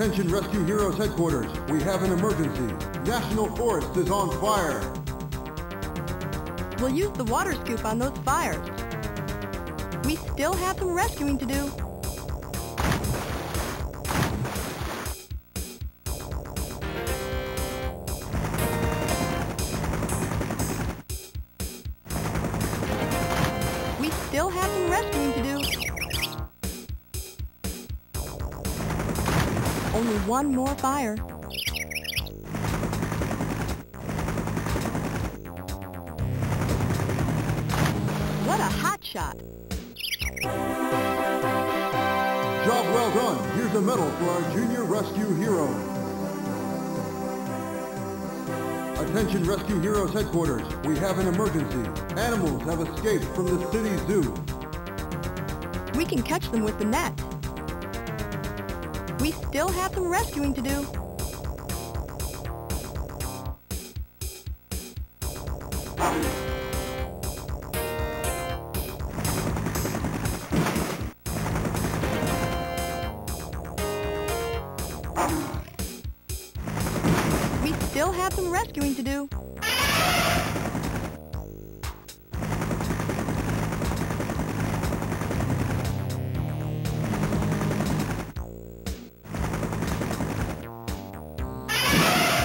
Attention Rescue Heroes headquarters, we have an emergency. National Forest is on fire. We'll use the water scoop on those fires. We still have some rescuing to do. Only one more fire. What a hot shot! Job well done. Here's a medal for our junior rescue hero. Attention Rescue Heroes headquarters. We have an emergency. Animals have escaped from the city zoo. We can catch them with the net. We still have some rescuing to do. We still have some rescuing to do.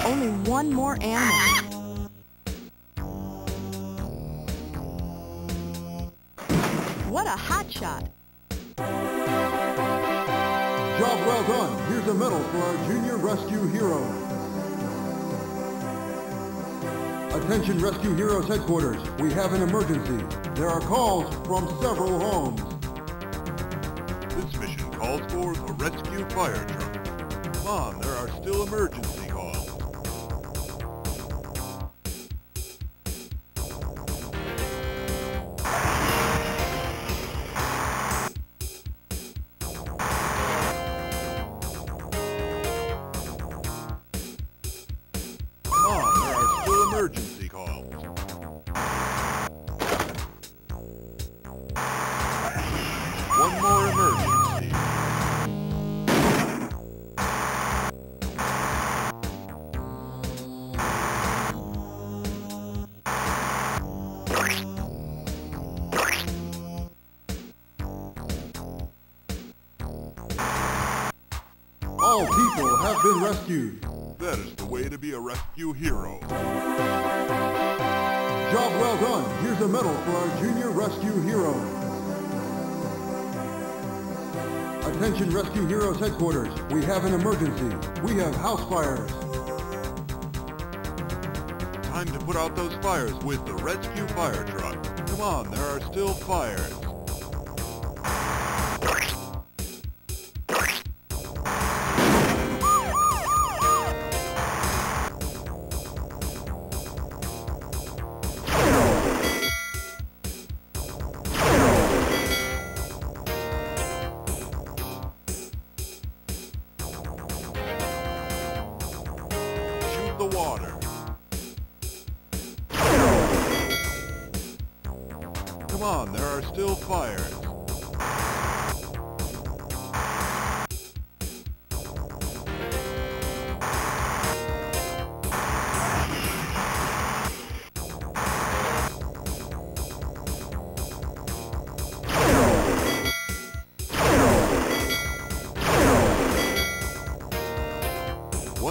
Only one more animal. What a hot shot! Job well done. Here's a medal for our junior rescue hero. Attention Rescue Heroes headquarters. We have an emergency. There are calls from several homes. This mission calls for the rescue fire truck. Come on, there are still emergency calls. Emergency call. One more emergency. All people have been rescued. That is the way to be a rescue hero. Job well done. Here's a medal for our junior rescue hero. Attention Rescue Heroes headquarters. We have an emergency. We have house fires. Time to put out those fires with the rescue fire truck. Come on, there are still fires. The water. Come on, there are still fires.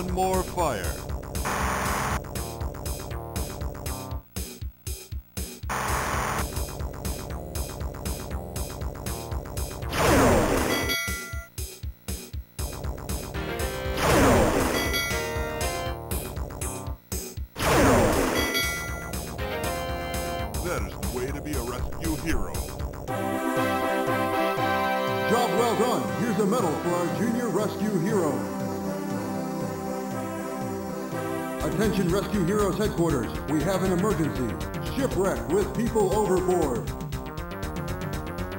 One more fire. Way to be a rescue hero. Job well done. Here's a medal for our junior rescue hero. Attention Rescue Heroes headquarters. We have an emergency. Shipwreck with people overboard.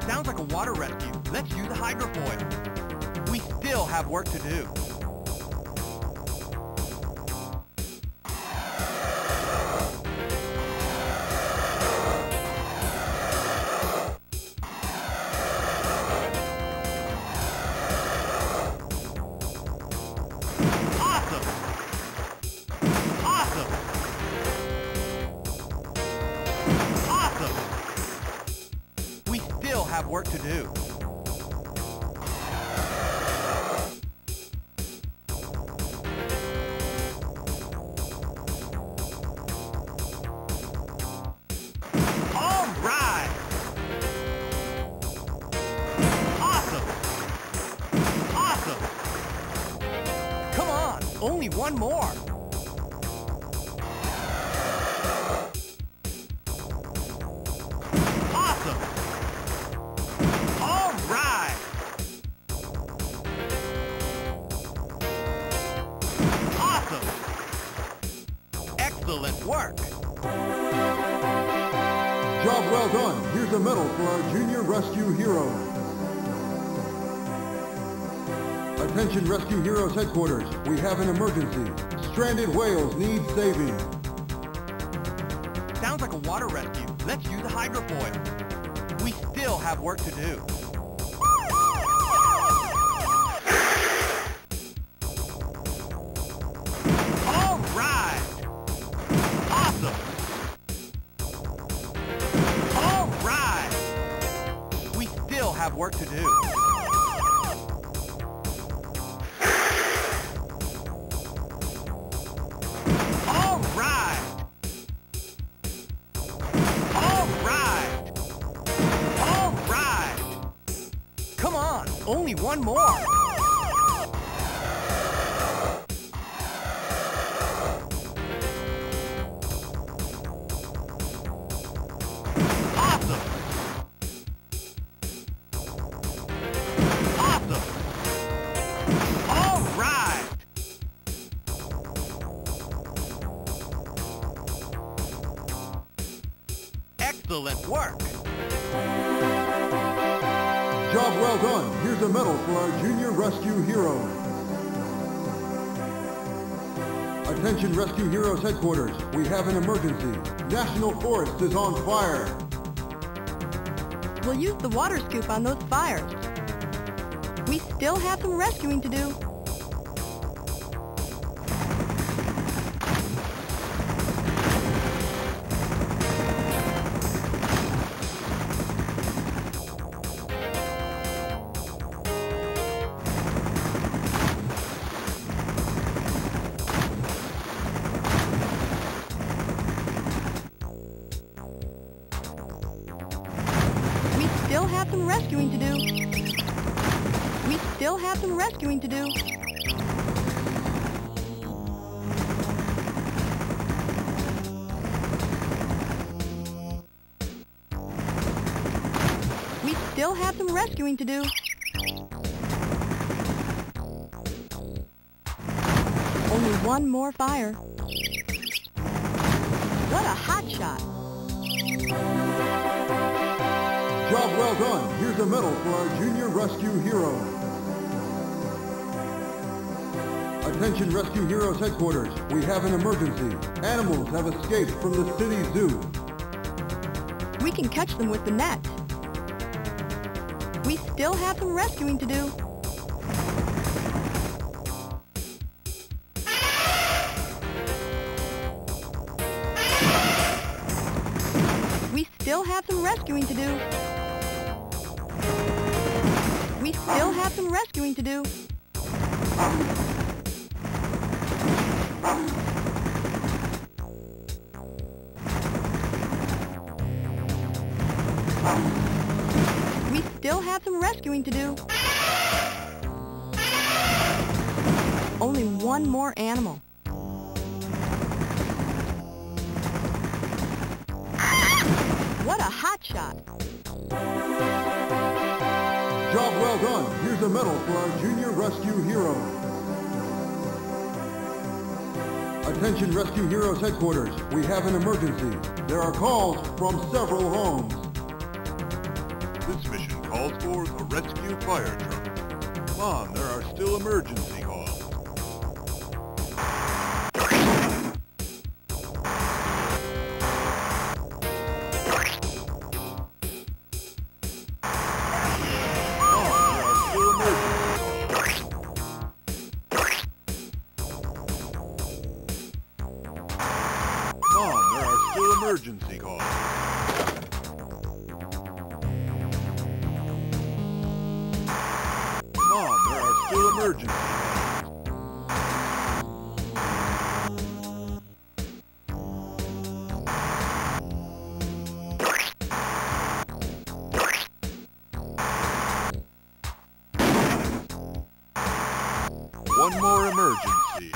Sounds like a water rescue. Let's use a hydrofoil. We still have work to do. have work to do. Only one more. Awesome. All right. Awesome. Excellent work. Job well done. Here's a medal for our junior rescue hero. Attention Rescue Heroes Headquarters, we have an emergency. Stranded whales need saving. Sounds like a water rescue. Let's use a hydrofoil. We still have work to do. All right! Awesome! All right! We still have work to do. Only one more. Awesome. Awesome. All right. Excellent work. Job well done. Here's a medal for our junior rescue hero. Attention Rescue Heroes Headquarters. We have an emergency. National Forest is on fire. We'll use the water scoop on those fires. We still have some rescuing to do. We still have some rescuing to do. We still have some rescuing to do. Only one more fire. What a hot shot! Job well done. Here's a medal for our junior rescue hero. Attention Rescue Heroes Headquarters. We have an emergency. Animals have escaped from the city zoo. We can catch them with the net. We still have some rescuing to do. We still have some rescuing to do. We still have some rescuing to do. We still have some rescuing to do. Only one more animal. What a hot shot! Job well done. Here's a medal for our junior rescue hero. Attention Rescue Heroes Headquarters. We have an emergency. There are calls from several homes. This mission calls for a rescue fire truck. Come on, there are still emergency calls. Emergency call. surgeon. One more emergency.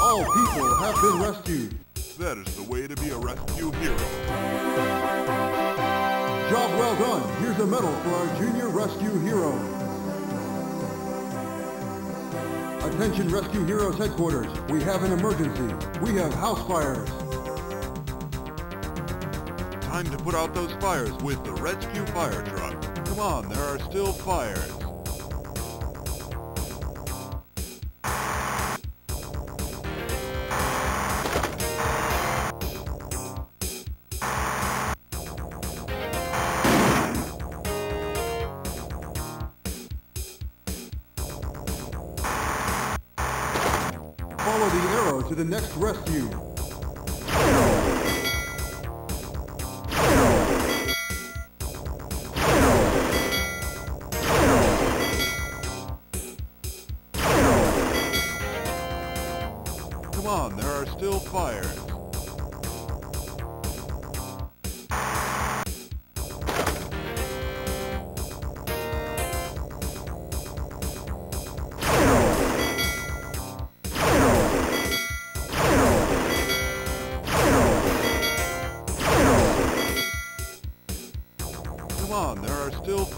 All people have been rescued. That is the way to be a rescue hero. Job well done. Here's a medal for our junior rescue hero. Attention Rescue Heroes headquarters. We have an emergency. We have house fires. Time to put out those fires with the rescue fire truck. Come on, there are still fires. Follow the arrow to the next rescue. Come on, there are still fires. Come on, there are still fires. Come on, there are still fires.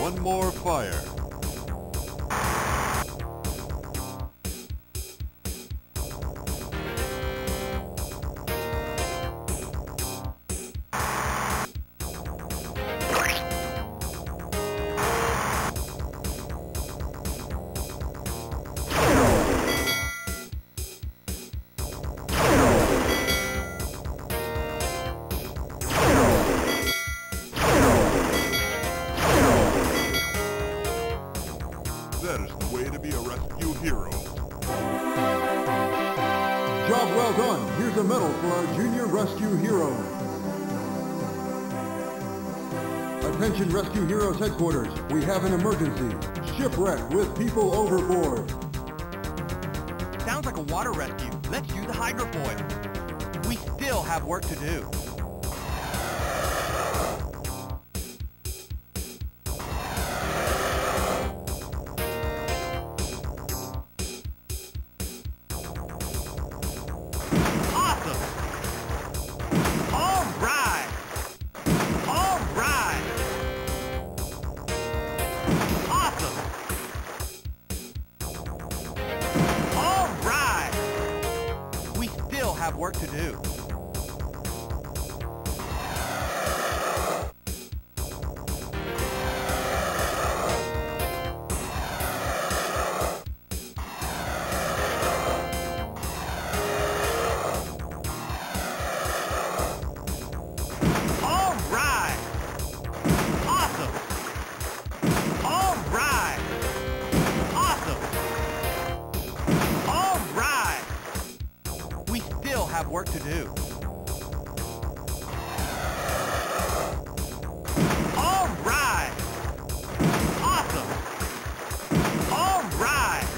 One more fire. That is the way to be a rescue hero. Job well done. Here's a medal for our junior rescue hero. Attention Rescue Heroes headquarters. We have an emergency. Shipwreck with people overboard. Sounds like a water rescue. Let's use the hydrofoil. We still have work to do. Have work to do. All right! Awesome! All right! Awesome! All right! We still have work to do. All right! Awesome! All right!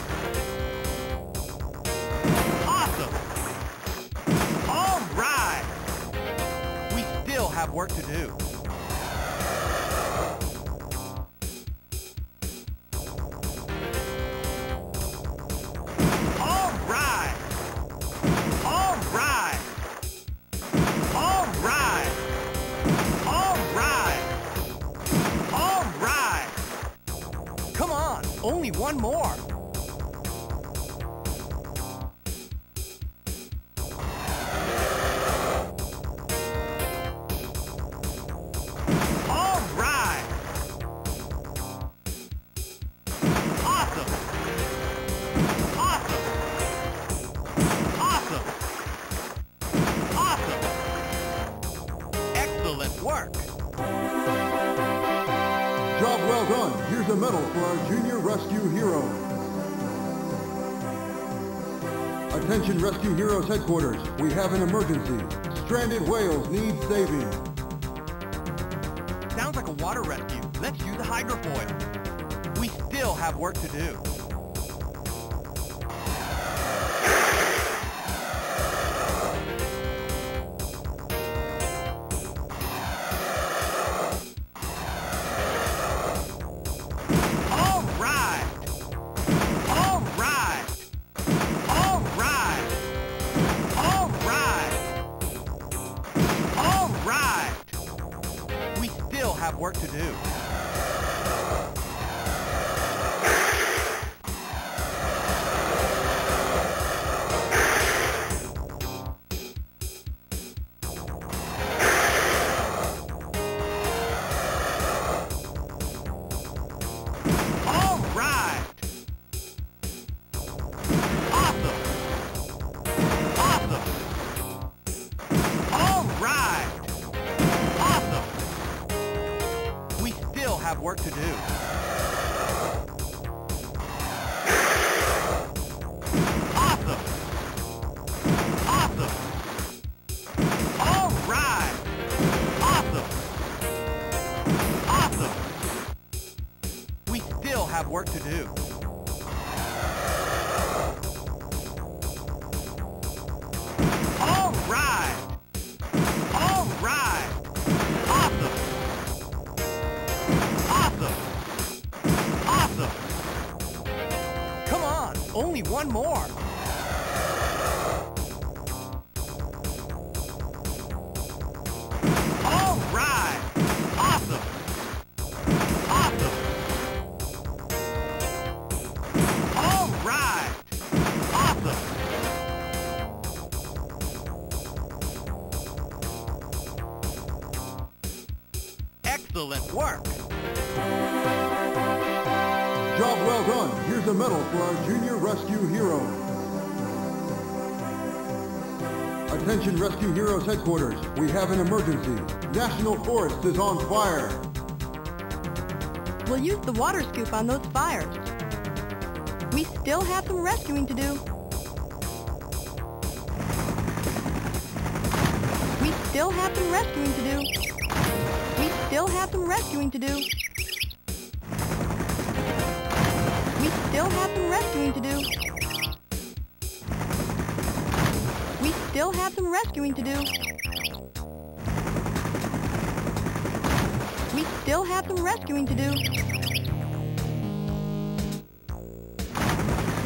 Awesome! All right! We still have work to do. All one more. Job well done. Here's a medal for our junior rescue heroes. Attention Rescue Heroes headquarters. We have an emergency. Stranded whales need saving. Sounds like a water rescue. Let's use a hydrofoil. We still have work to do. Have work to do. Have work to do. Awesome! Awesome! All right! Awesome! Awesome! We still have work to do. All right! All right! Awesome! Come on, only one more. All right, awesome, awesome. All right, awesome. Excellent work. Job well done. Here's a medal for our junior rescue heroes. Attention Rescue Heroes headquarters. We have an emergency. National Forest is on fire. We'll use the water scoop on those fires. We still have some rescuing to do. We still have some rescuing to do. We still have some rescuing to do. We still have some rescuing to do. We still have some rescuing to do. We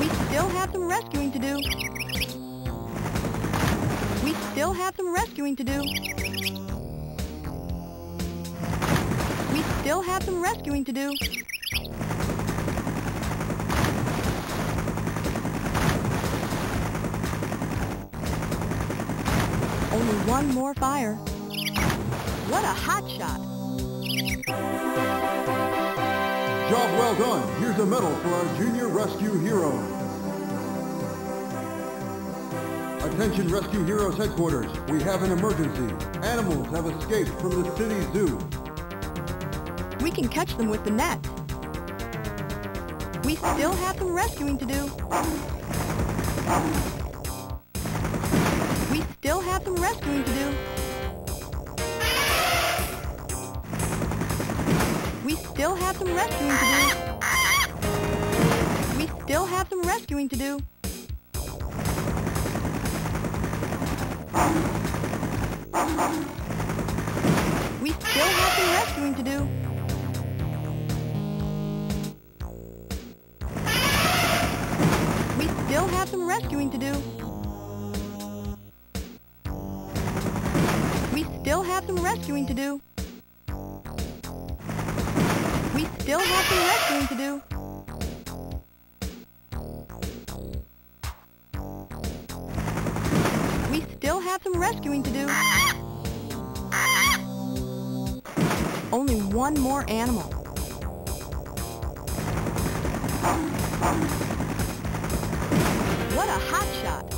still have some rescuing to do. We still have some rescuing to do. We still have some rescuing to do. We still have some rescuing to do. Only one more fire. What a hot shot. Job well done. Here's a medal for our junior rescue heroes. Attention Rescue Heroes headquarters. We have an emergency. Animals have escaped from the city zoo. We can catch them with the net. We still have some rescuing to do. We still have some rescuing to do. We still have some rescuing to do. We still have some rescuing to do. We still have some rescuing to do. We still have some rescuing to do. We still have some rescuing to do. We still have some rescuing to do. got some rescuing to do. Only one more animal. What a hot shot!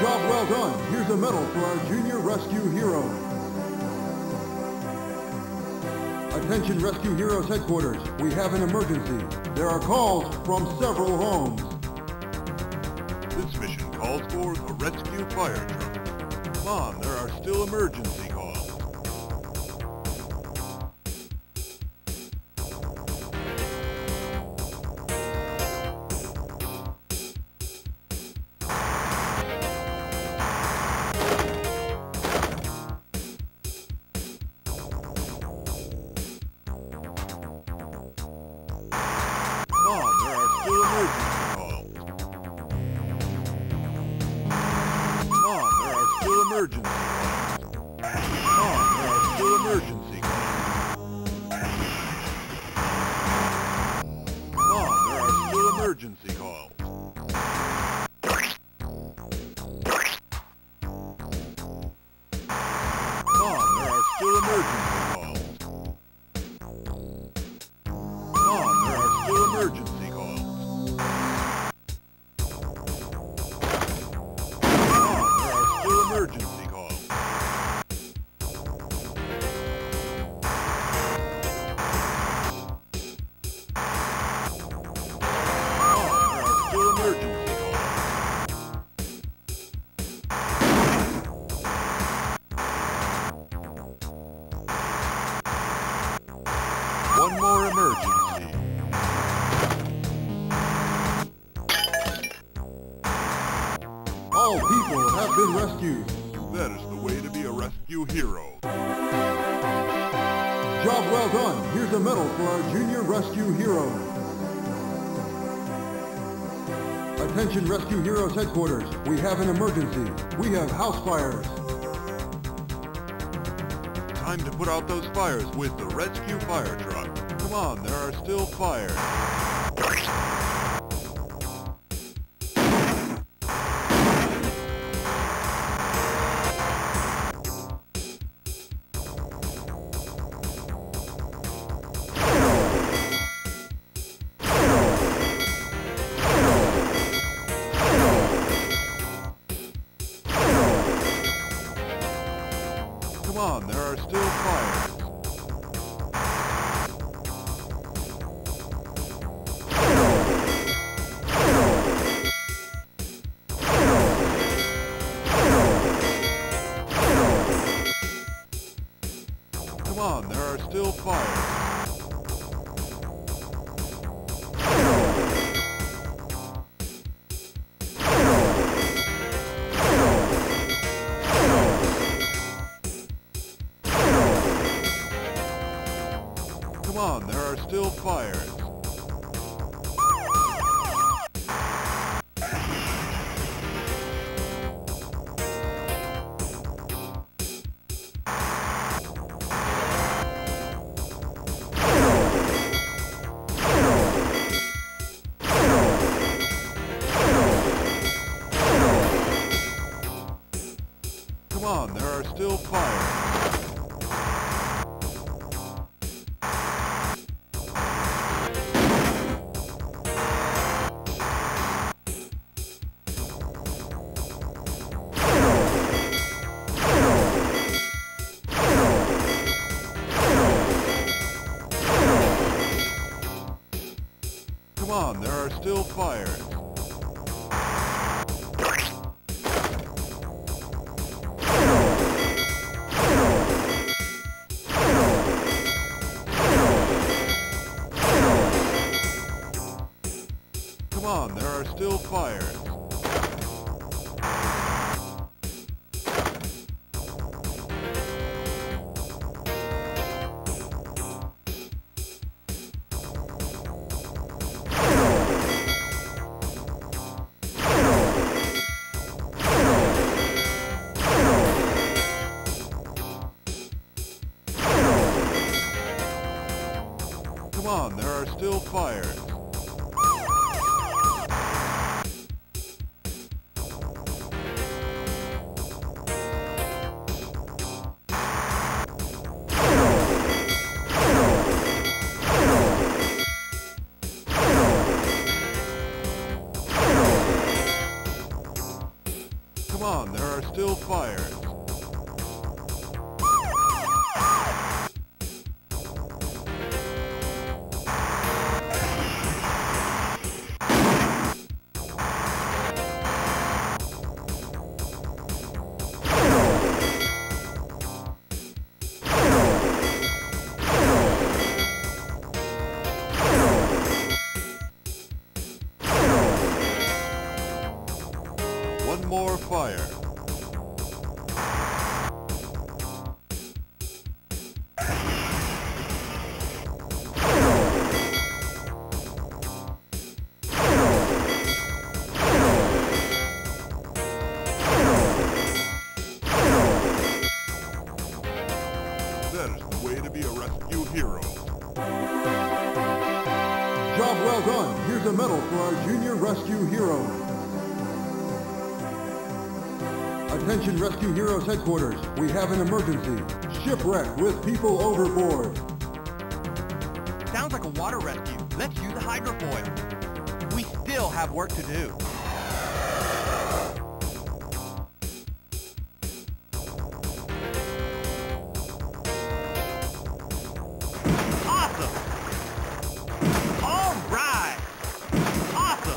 Job well done. Here's a medal for our junior rescue hero. Attention Rescue Heroes headquarters. We have an emergency. There are calls from several homes. This mission calls for the rescue fire truck. Come on, there are still emergency calls. That is the way to be a rescue hero. Job well done. Here's a medal for our junior rescue hero. Attention Rescue Heroes headquarters. We have an emergency. We have house fires. Time to put out those fires with the rescue fire truck. Come on, there are still fires. Come on, there are still fires. still fire. More fire. That is the way to be a rescue hero. Job well done. Here's a medal for our junior rescue hero. Attention Rescue Heroes Headquarters, we have an emergency. Shipwreck with people overboard. Sounds like a water rescue. Let's use a hydrofoil. We still have work to do. Awesome! All right! Awesome!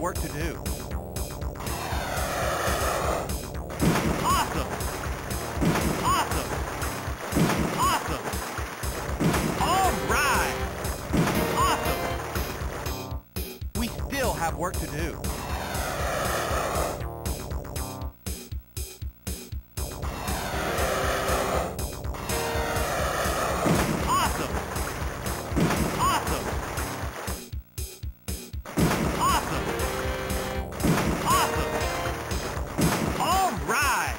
Work to do. Awesome! Awesome! Awesome! All right!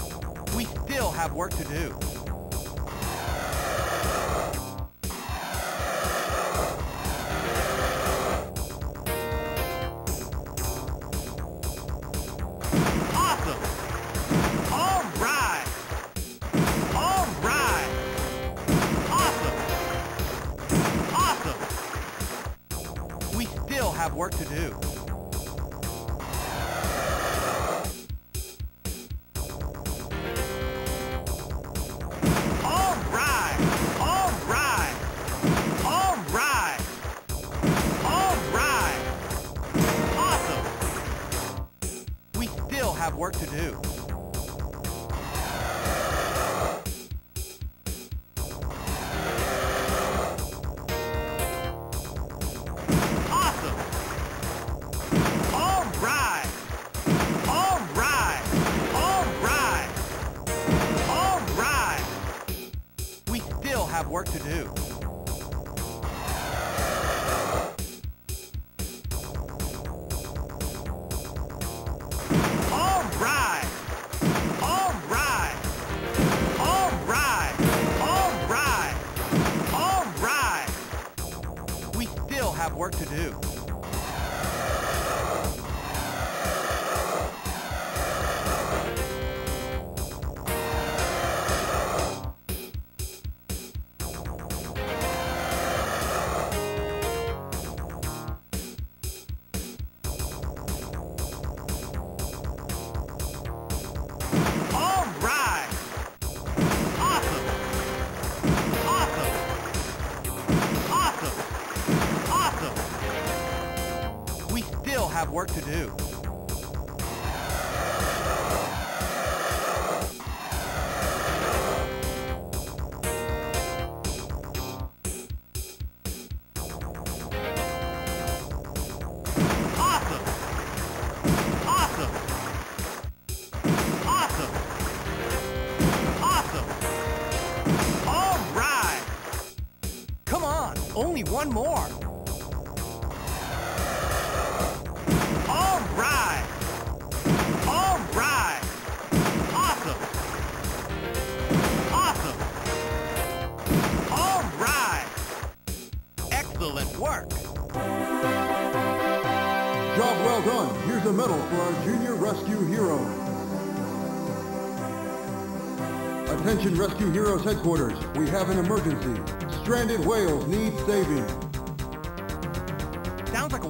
Awesome! We still have work to do. Have work to do. Awesome! All right, awesome, awesome. We still have work to do. Have work to do. Awesome! All right! All right! All right! All right! We still have work to do. Have work to do. Have work to do. Awesome! Awesome! Awesome! Awesome! All right! Come on! Only one more! Excellent work! Job well done! Here's a medal for our junior rescue hero. Attention Rescue Heroes Headquarters, we have an emergency. Stranded whales need saving.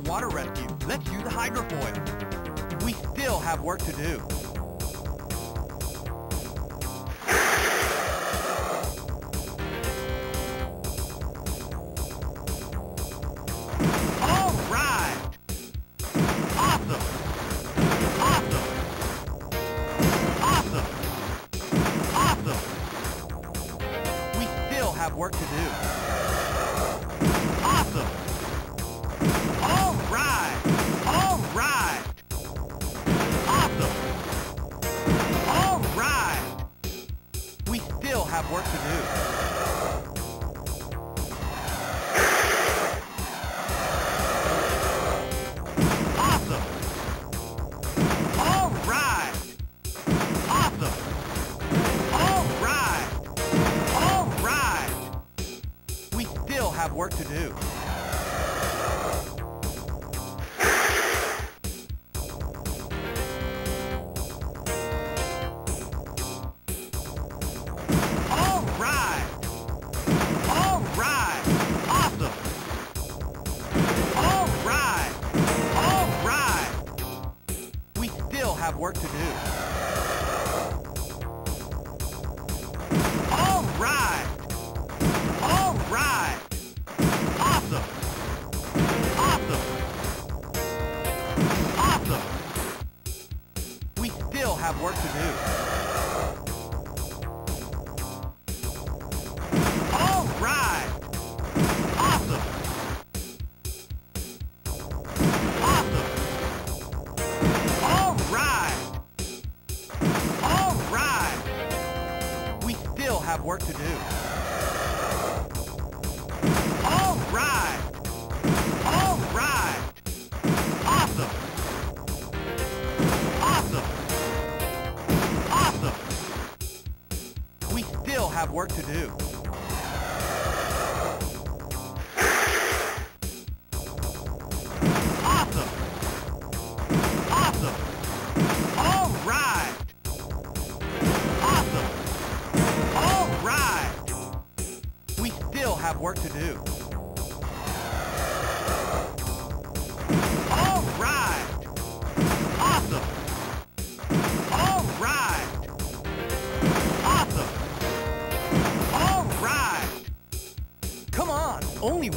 water rescue. Let's use the hydrofoil. We still have work to do.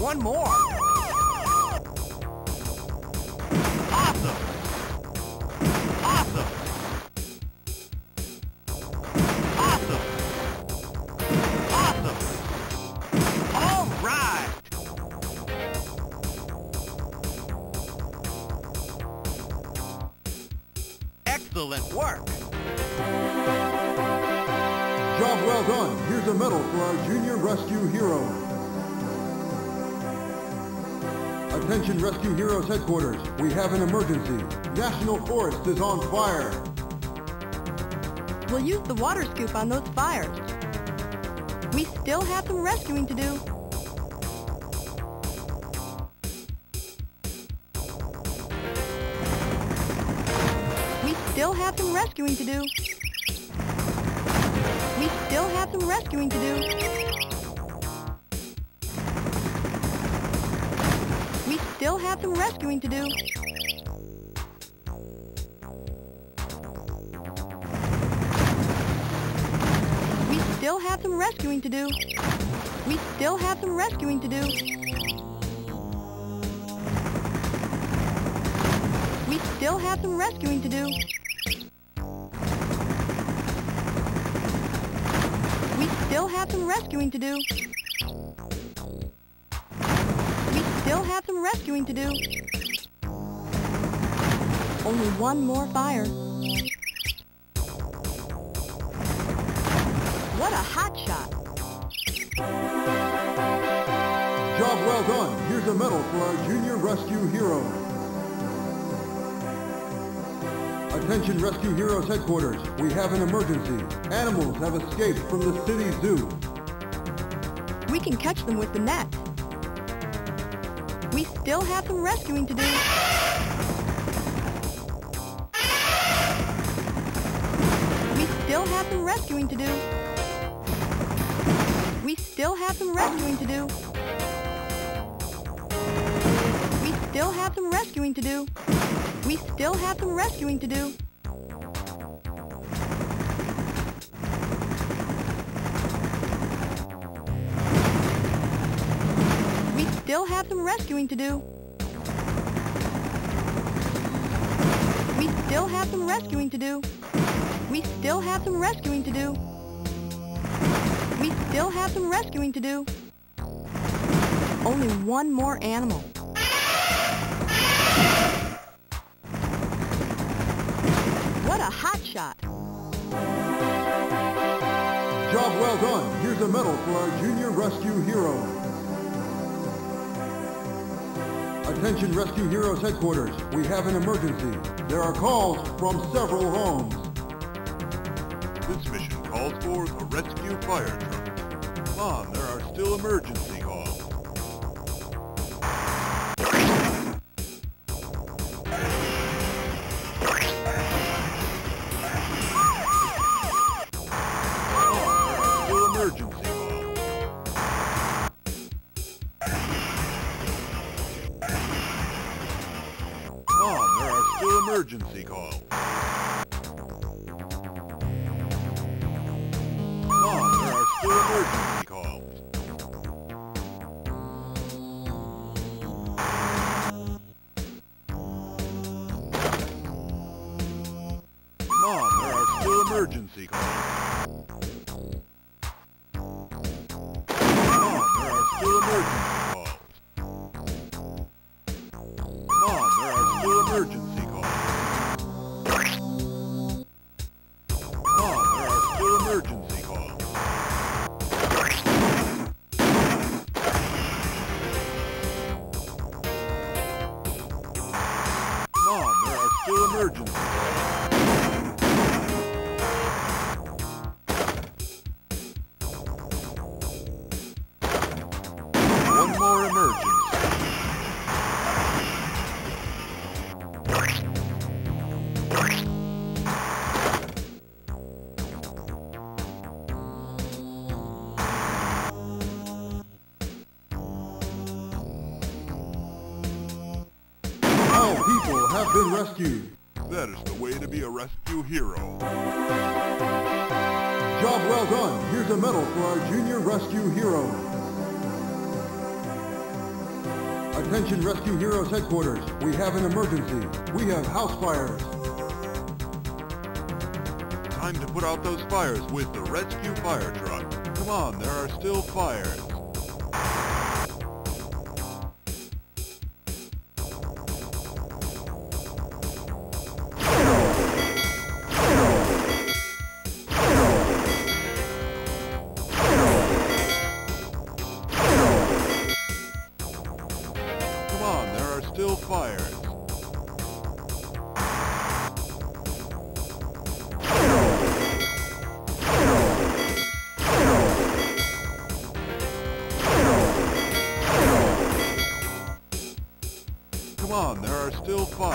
One more. Awesome. Awesome. Awesome. Awesome. All right. Excellent work. Job well done. Here's a medal for our junior rescue hero. Attention Rescue Heroes Headquarters, we have an emergency. National Forest is on fire. We'll use the water scoop on those fires. We still have some rescuing to do. We still have some rescuing to do. Still have some rescuing to do. We still have some rescuing to do. We still have some rescuing to do. We still have some rescuing to do. We still have some rescuing to do. Still have some rescuing to do. Only one more fire. What a hot shot. Job well done. Here's a medal for our junior rescue hero. Attention Rescue Heroes Headquarters. We have an emergency. Animals have escaped from the city zoo. We can catch them with the net. We still have some rescuing to do. We still have some rescuing to do. We still have some rescuing to do. We still have some rescuing to do. We still have some rescuing to do. We still have some rescuing to do. We still have some rescuing to do. We still have some rescuing to do. We still have some rescuing to do. Only one more animal. What a hot shot! Job well done. Here's a medal for our junior rescue hero. Attention Rescue Heroes headquarters. We have an emergency. There are calls from several homes. This mission calls for a rescue fire truck. Come on, there are still emergency calls. Emergency call. Mom, there are still emergency calls. Mom, there are still emergency calls. Mom, there are still emergency calls. Mom, there are still emergency. Emergency. One more emergency. All people have been rescued. That is the way to be a rescue hero. Job well done. Here's a medal for our junior rescue hero. Attention Rescue Heroes headquarters. We have an emergency. We have house fires. Time to put out those fires with the rescue fire truck. Come on, there are still fires. Still fires.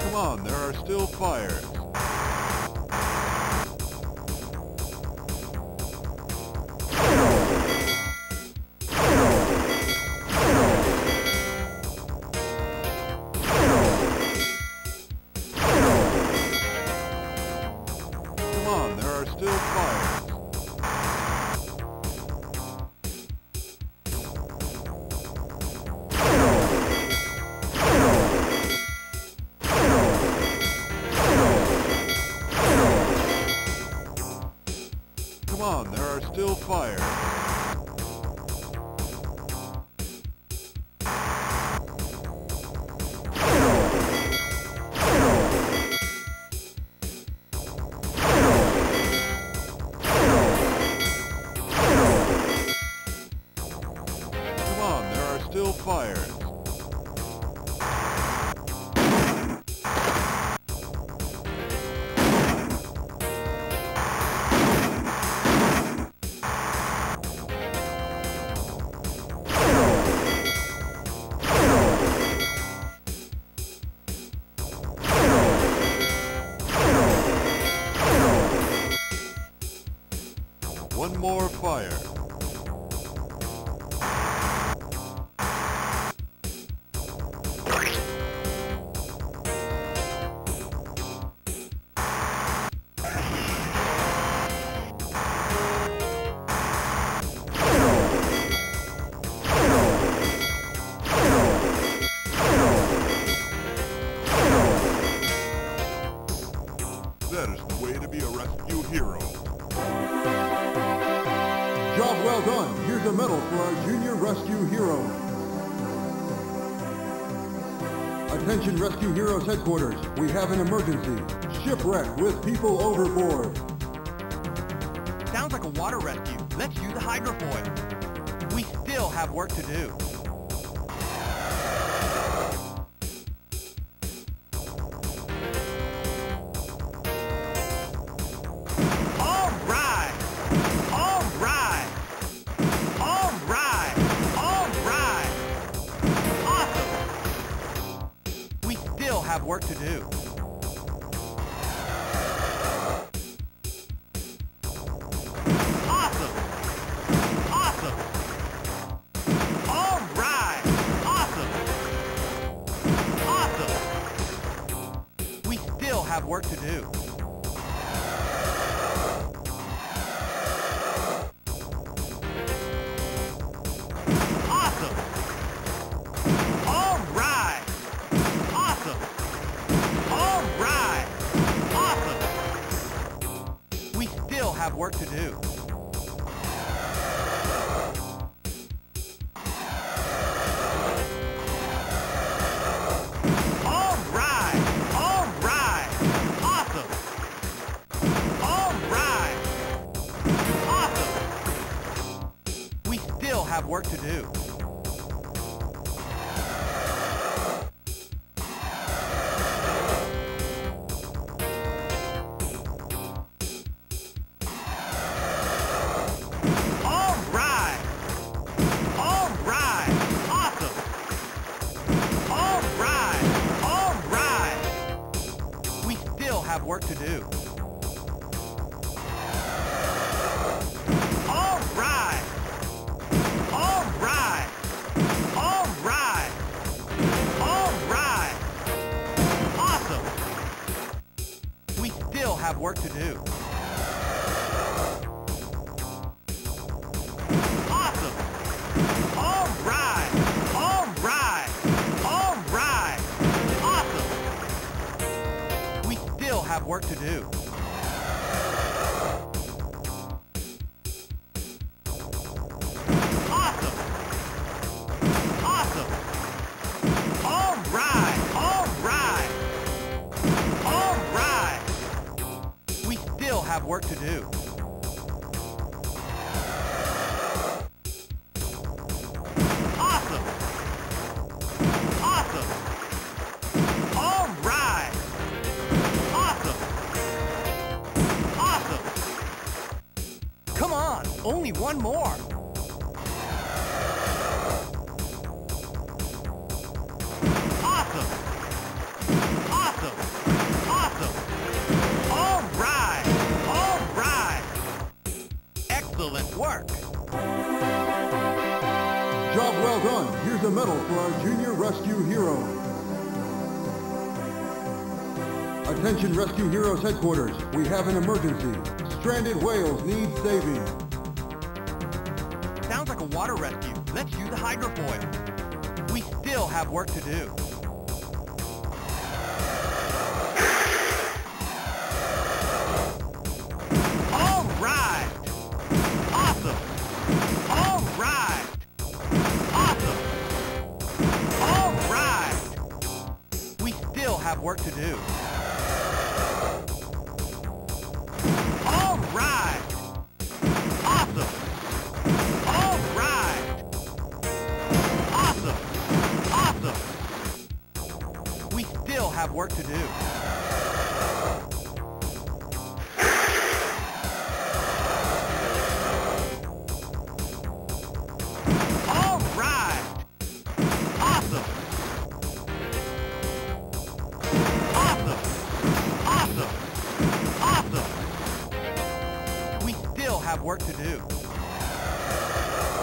Come on, there are still fires. There are still fires. Come on, there are still fires. Come on, there are still fires. Come on, there are still fires. fire. Come on, there are still fires. One more fire. That is the way to be a rescue hero. Job well done. Here's a medal for our junior rescue hero. Attention Rescue Heroes headquarters. We have an emergency. Shipwreck with people overboard. Sounds like a water rescue. Let's use a hydrofoil. We still have work to do. Have work to do. Awesome! Awesome! All right! Awesome! Awesome! We still have work to do. Have work to do. All right, awesome. All right, awesome. We still have work to do. Have work to do. All right! All right! All right! All right! Awesome! We still have work to do. Awesome! All right! All right! All right! Awesome! We still have work to do. Awesome! Awesome! All right! All right! All right! We still have work to do. Awesome! Awesome! All right! Awesome! Awesome! Come on, only one more! Awesome! Awesome! Awesome! All right, excellent work. Job well done. Here's a medal for our junior rescue hero. Attention Rescue Heroes headquarters. We have an emergency. Stranded whales need saving. Sounds like a water rescue. Let's use a hydrofoil. We still have work to do. All right! Awesome! have work to do. All right! Awesome! All right! Awesome! Awesome! We still have work to do. Have work to do. Awesome!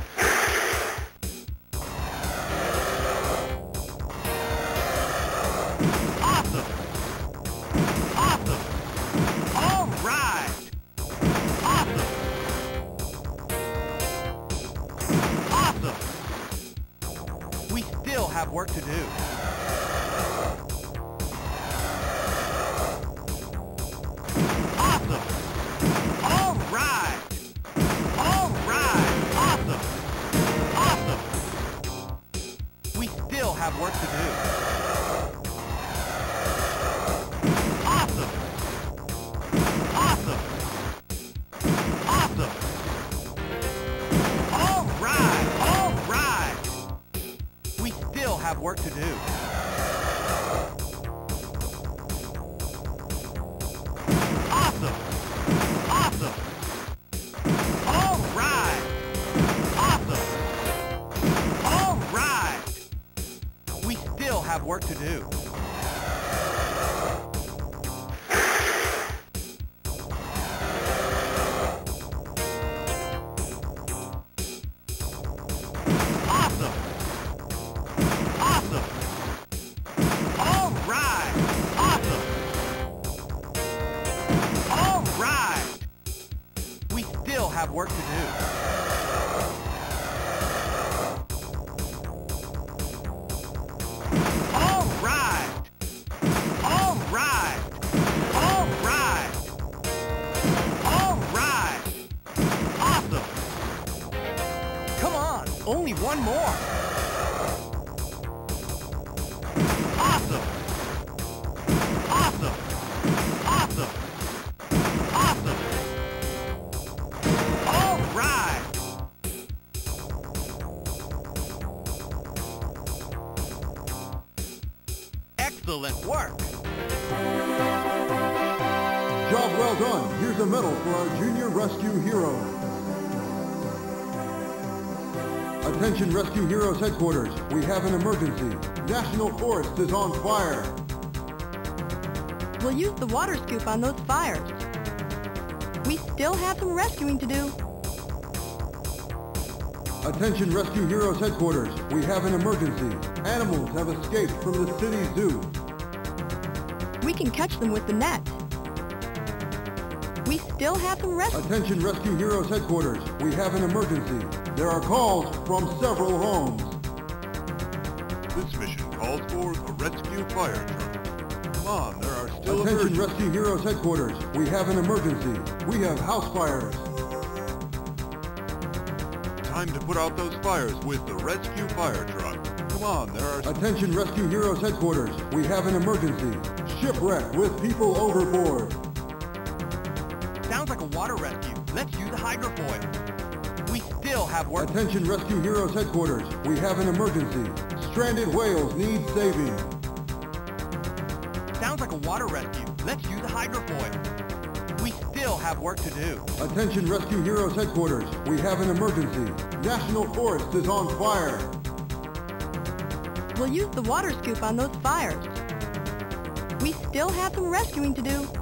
Awesome! All right! Awesome! Awesome! We still have work to do. Have work to do. Awesome! Awesome! Awesome! All right! All right! We still have work to do. Awesome! Awesome! All right! Awesome! All right! We still have work to do. Awesome! Awesome! All right! Awesome! All right! We still have work to do. Only one more! Awesome! Awesome! Awesome! Awesome! All right! Excellent work! Job well done! Here's a medal for our Junior Rescue Heroes. Attention Rescue Heroes Headquarters, we have an emergency. National Forest is on fire. We'll use the water scoop on those fires. We still have some rescuing to do. Attention Rescue Heroes Headquarters, we have an emergency. Animals have escaped from the city zoo. We can catch them with the net. We still have some rescue. Attention Rescue Heroes Headquarters, we have an emergency. There are calls from several homes. This mission calls for a rescue fire truck. Come on, there are still emergencies. Attention Rescue Heroes Headquarters, we have an emergency. We have house fires. Time to put out those fires with the rescue fire truck. Come on, there are... Attention Rescue Heroes Headquarters, we have an emergency. Shipwreck with people overboard. Sounds like a water rescue. Let's use a hydrofoil. We still have work. Attention Rescue Heroes Headquarters. We have an emergency. Stranded whales need saving. Sounds like a water rescue. Let's use a hydrofoil. We still have work to do. Attention Rescue Heroes Headquarters. We have an emergency. National Forest is on fire. We'll use the water scoop on those fires. We still have some rescuing to do.